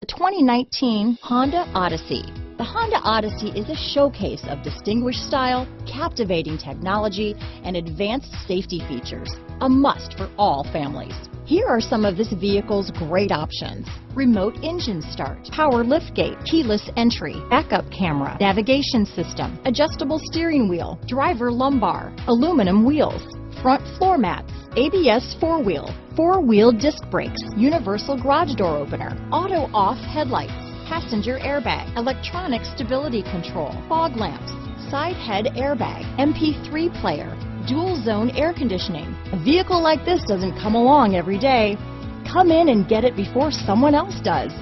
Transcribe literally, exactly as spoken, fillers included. The twenty nineteen Honda Odyssey. The Honda Odyssey is a showcase of distinguished style, captivating technology, and advanced safety features, a must for all families. Here are some of this vehicle's great options: remote engine start, power liftgate, keyless entry, backup camera, navigation system, adjustable steering wheel, driver lumbar, aluminum wheels, front floor mats, A B S four-wheel, four-wheel disc brakes, universal garage door opener, auto-off headlights, passenger airbag, electronic stability control, fog lamps, side head airbag, M P three player, dual zone air conditioning. A vehicle like this doesn't come along every day. Come in and get it before someone else does.